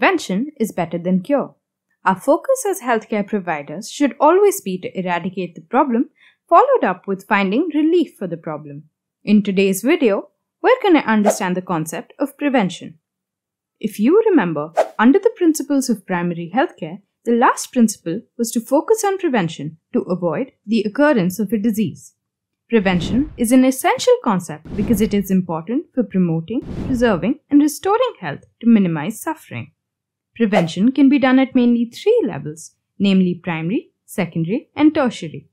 prevention is better than cure. Our focus as healthcare providers should always be to eradicate the problem, followed up with finding relief for the problem. In today's video, we're going to understand the concept of prevention. If you remember, under the principles of primary healthcare, the last principle was to focus on prevention to avoid the occurrence of a disease. Prevention is an essential concept because it is important for promoting, preserving, and restoring health to minimize suffering. Prevention can be done at mainly three levels, namely primary, secondary, and tertiary.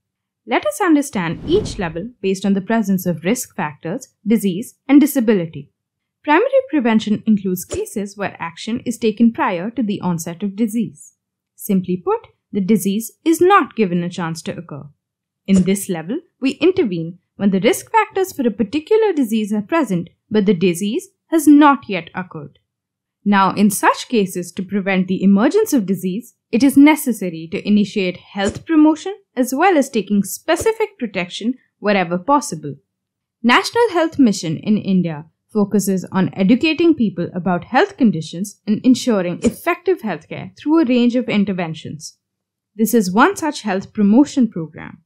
Let us understand each level based on the presence of risk factors, disease, and disability. Primary prevention includes cases where action is taken prior to the onset of disease. Simply put, the disease is not given a chance to occur. In this level, we intervene when the risk factors for a particular disease are present, but the disease has not yet occurred. Now, in such cases, to prevent the emergence of disease, it is necessary to initiate health promotion as well as taking specific protection wherever possible. National Health Mission in India focuses on educating people about health conditions and ensuring effective healthcare through a range of interventions. This is one such health promotion program.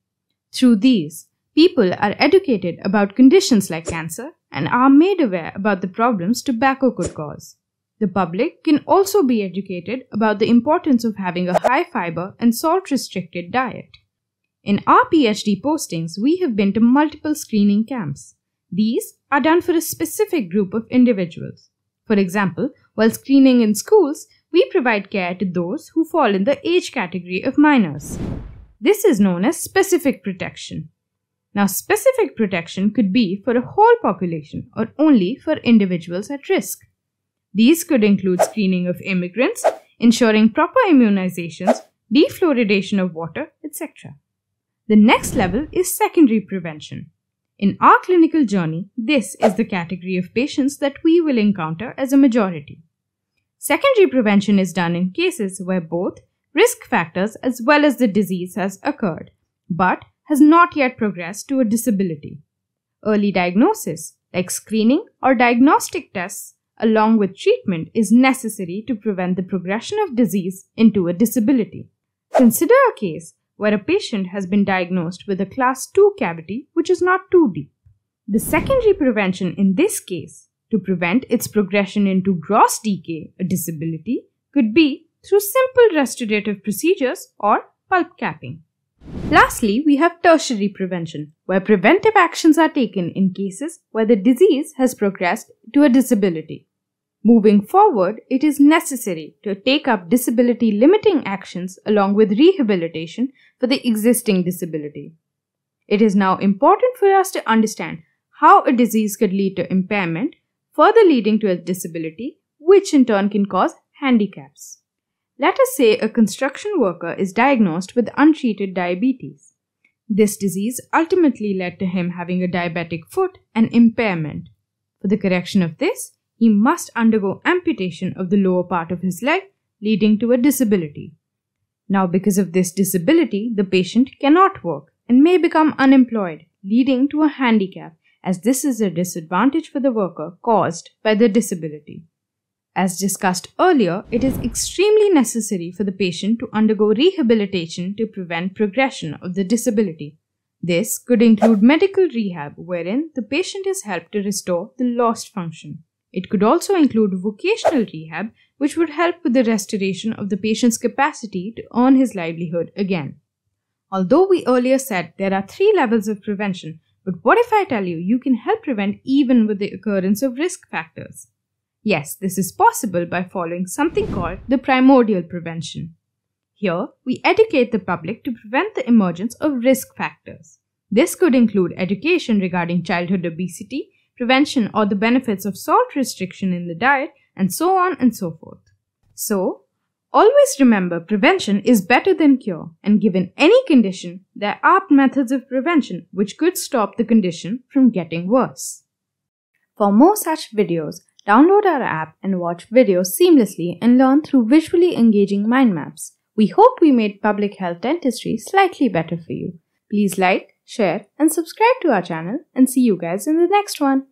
Through these, people are educated about conditions like cancer and are made aware about the problems tobacco could cause. The public can also be educated about the importance of having a high fiber and salt-restricted diet. In our PhD postings, we have been to multiple screening camps. These are done for a specific group of individuals. For example, while screening in schools, we provide care to those who fall in the age category of minors. This is known as specific protection. Now, specific protection could be for a whole population or only for individuals at risk. These could include screening of immigrants, ensuring proper immunizations, defluoridation of water, etc. The next level is secondary prevention. In our clinical journey, this is the category of patients that we will encounter as a majority. Secondary prevention is done in cases where both risk factors as well as the disease has occurred, but has not yet progressed to a disability. Early diagnosis, like screening or diagnostic tests, along with treatment, is necessary to prevent the progression of disease into a disability. Consider a case where a patient has been diagnosed with a class 2 cavity which is not too deep. The secondary prevention in this case, to prevent its progression into gross decay, a disability, could be through simple restorative procedures or pulp capping. Lastly, we have tertiary prevention, where preventive actions are taken in cases where the disease has progressed to a disability. Moving forward, it is necessary to take up disability-limiting actions along with rehabilitation for the existing disability. It is now important for us to understand how a disease could lead to impairment, further leading to a disability, which in turn can cause handicaps. Let us say a construction worker is diagnosed with untreated diabetes. This disease ultimately led to him having a diabetic foot and impairment. For the correction of this, he must undergo amputation of the lower part of his leg, leading to a disability. Now, because of this disability, the patient cannot work and may become unemployed, leading to a handicap, as this is a disadvantage for the worker caused by the disability. As discussed earlier, it is extremely necessary for the patient to undergo rehabilitation to prevent progression of the disability. This could include medical rehab, wherein the patient is helped to restore the lost function. It could also include vocational rehab, which would help with the restoration of the patient's capacity to earn his livelihood again. Although we earlier said there are three levels of prevention, but what if I tell you you can help prevent even with the occurrence of risk factors? Yes, this is possible by following something called the primordial prevention. Here, we educate the public to prevent the emergence of risk factors. This could include education regarding childhood obesity, prevention or the benefits of salt restriction in the diet, and so on and so forth. So, always remember, prevention is better than cure, and given any condition, there are methods of prevention which could stop the condition from getting worse. For more such videos, download our app and watch videos seamlessly and learn through visually engaging mind maps. We hope we made public health dentistry slightly better for you. Please like, share, and subscribe to our channel, and see you guys in the next one.